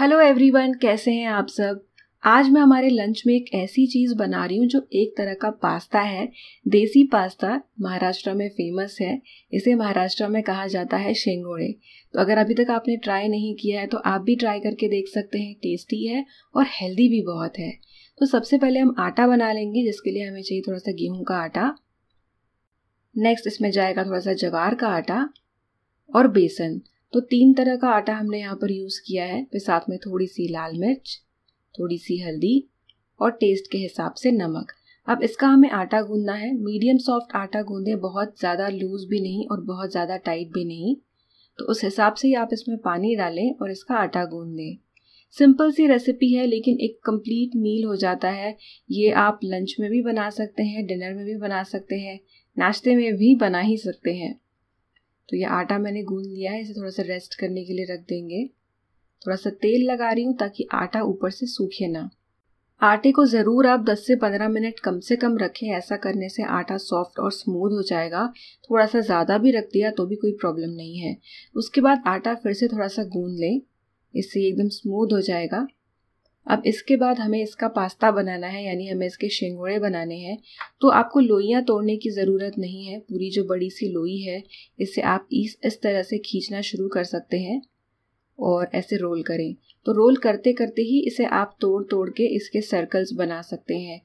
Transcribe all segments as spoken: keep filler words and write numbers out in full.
Hello everyone, कैसे हैं आप सब। आज मैं हमारे लंच में एक ऐसी चीज़ बना रही हूँ जो एक तरह का पास्ता है। देसी पास्ता महाराष्ट्र में फेमस है। इसे महाराष्ट्र में कहा जाता है शेंगोड़े। तो अगर अभी तक आपने ट्राई नहीं किया है तो आप भी ट्राई करके देख सकते हैं। टेस्टी है और हेल्दी भी बहुत है। तो सबसे पहले हम आटा बना लेंगे, जिसके लिए हमें चाहिए थोड़ा सा गेहूँ का आटा। नेक्स्ट इसमें जाएगा थोड़ा सा ज्वार का आटा और बेसन। तो तीन तरह का आटा हमने यहाँ पर यूज़ किया है। फिर साथ में थोड़ी सी लाल मिर्च, थोड़ी सी हल्दी और टेस्ट के हिसाब से नमक। अब इसका हमें आटा गूंदना है। मीडियम सॉफ्ट आटा गूंदे, बहुत ज़्यादा लूज़ भी नहीं और बहुत ज़्यादा टाइट भी नहीं। तो उस हिसाब से ही आप इसमें पानी डालें और इसका आटा गूंद दें। सिंपल सी रेसिपी है, लेकिन एक कंप्लीट मील हो जाता है। ये आप लंच में भी बना सकते हैं, डिनर में भी बना सकते हैं, नाश्ते में भी बना ही सकते हैं। तो ये आटा मैंने गूंद लिया है, इसे थोड़ा सा रेस्ट करने के लिए रख देंगे। थोड़ा सा तेल लगा रही हूँ ताकि आटा ऊपर से सूखे ना। आटे को ज़रूर आप दस से पंद्रह मिनट कम से कम रखें। ऐसा करने से आटा सॉफ्ट और स्मूथ हो जाएगा। थोड़ा सा ज़्यादा भी रख दिया तो भी कोई प्रॉब्लम नहीं है। उसके बाद आटा फिर से थोड़ा सा गूंद लें, इससे एकदम स्मूथ हो जाएगा। अब इसके बाद हमें इसका पास्ता बनाना है, यानी हमें इसके शेंगोड़े बनाने हैं। तो आपको लोइयाँ तोड़ने की ज़रूरत नहीं है। पूरी जो बड़ी सी लोई है, इसे आप इस इस तरह से खींचना शुरू कर सकते हैं और ऐसे रोल करें। तो रोल करते करते ही इसे आप तोड़ तोड़ के इसके सर्कल्स बना सकते हैं।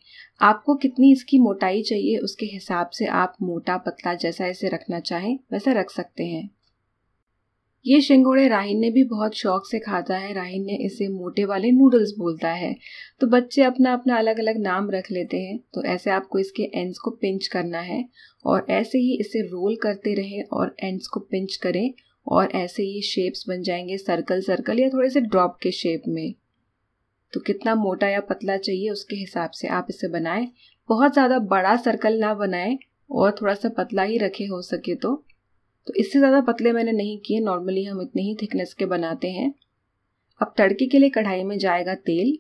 आपको कितनी इसकी मोटाई चाहिए उसके हिसाब से आप मोटा पतला जैसा इसे रखना चाहें वैसा रख सकते हैं। ये शेंगोड़े राहिन ने भी बहुत शौक से खाता है। राहिन ने इसे मोटे वाले नूडल्स बोलता है। तो बच्चे अपना अपना अलग अलग नाम रख लेते हैं। तो ऐसे आपको इसके एंड्स को पिंच करना है और ऐसे ही इसे रोल करते रहें और एंड्स को पिंच करें और ऐसे ये शेप्स बन जाएंगे, सर्कल सर्कल या थोड़े से ड्रॉप के शेप में। तो कितना मोटा या पतला चाहिए उसके हिसाब से आप इसे बनाएं। बहुत ज़्यादा बड़ा सर्कल ना बनाएं और थोड़ा सा पतला ही रखें हो सके तो। तो इससे ज़्यादा पतले मैंने नहीं किए, नॉर्मली हम इतनी ही थिकनेस के बनाते हैं। अब तड़के के लिए कढ़ाई में जाएगा तेल।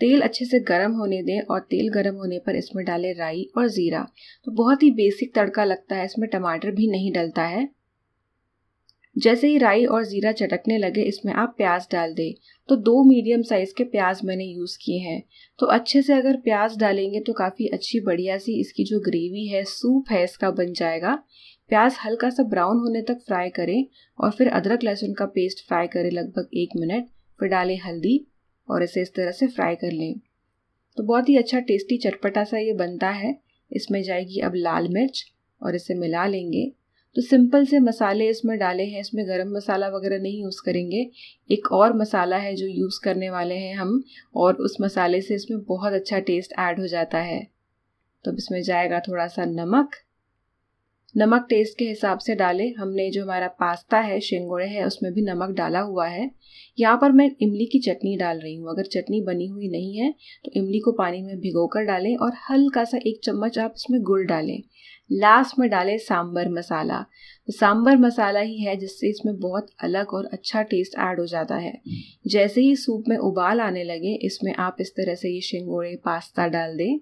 तेल अच्छे से गर्म होने दें और तेल गर्म होने पर इसमें डालें राई और ज़ीरा। तो बहुत ही बेसिक तड़का लगता है, इसमें टमाटर भी नहीं डलता है। जैसे ही राई और ज़ीरा चटकने लगे इसमें आप प्याज डाल दें। तो दो मीडियम साइज़ के प्याज मैंने यूज़ किए हैं। तो अच्छे से अगर प्याज डालेंगे तो काफ़ी अच्छी बढ़िया सी इसकी जो ग्रेवी है, सूप है, इसका बन जाएगा। प्याज हल्का सा ब्राउन होने तक फ्राई करें और फिर अदरक लहसुन का पेस्ट फ्राई करें लगभग एक मिनट। फिर डालें हल्दी और इसे इस तरह से फ्राई कर लें। तो बहुत ही अच्छा टेस्टी चटपटा सा ये बनता है। इसमें जाएगी अब लाल मिर्च और इसे मिला लेंगे। तो सिंपल से मसाले इसमें डाले हैं। इसमें गरम मसाला वगैरह नहीं यूज़ करेंगे। एक और मसाला है जो यूज़ करने वाले हैं हम और उस मसाले से इसमें बहुत अच्छा टेस्ट ऐड हो जाता है। तो इसमें जाएगा थोड़ा सा नमक। नमक टेस्ट के हिसाब से डालें। हमने जो हमारा पास्ता है, शेंगोड़े है, उसमें भी नमक डाला हुआ है। यहाँ पर मैं इमली की चटनी डाल रही हूँ। अगर चटनी बनी हुई नहीं है तो इमली को पानी में भिगो कर डालें और हल्का सा एक चम्मच आप इसमें गुड़ डालें। लास्ट में डालें सांबर मसाला। तो सांबर मसाला ही है जिससे इसमें बहुत अलग और अच्छा टेस्ट ऐड हो जाता है। जैसे ही सूप में उबाल आने लगे इसमें आप इस तरह से ये शेंगोड़े पास्ता डाल दें।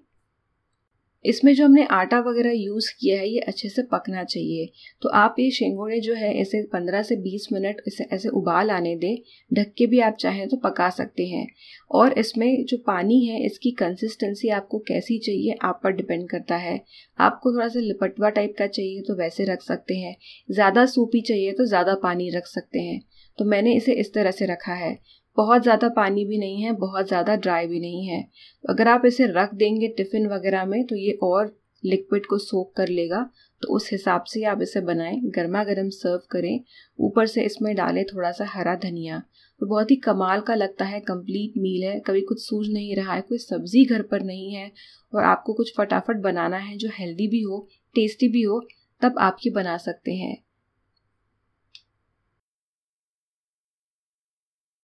इसमें जो हमने आटा वगैरह यूज़ किया है ये अच्छे से पकना चाहिए। तो आप ये शेंगोड़े जो है इसे पंद्रह से बीस मिनट इसे ऐसे उबाल आने दें। ढक के भी आप चाहें तो पका सकते हैं। और इसमें जो पानी है इसकी कंसिस्टेंसी आपको कैसी चाहिए आप पर डिपेंड करता है। आपको थोड़ा सा लिपटवा टाइप का चाहिए तो वैसे रख सकते हैं, ज़्यादा सूपी चाहिए तो ज़्यादा पानी रख सकते हैं। तो मैंने इसे इस तरह से रखा है। बहुत ज़्यादा पानी भी नहीं है, बहुत ज़्यादा ड्राई भी नहीं है। तो अगर आप इसे रख देंगे टिफ़िन वगैरह में तो ये और लिक्विड को सोख कर लेगा। तो उस हिसाब से आप इसे बनाएं, गर्मा गर्म सर्व करें। ऊपर से इसमें डालें थोड़ा सा हरा धनिया। तो बहुत ही कमाल का लगता है, कंप्लीट मील है। कभी कुछ सूझ नहीं रहा है, कोई सब्ज़ी घर पर नहीं है और आपको कुछ फटाफट बनाना है जो हेल्दी भी हो, टेस्टी भी हो, तब आप ये बना सकते हैं।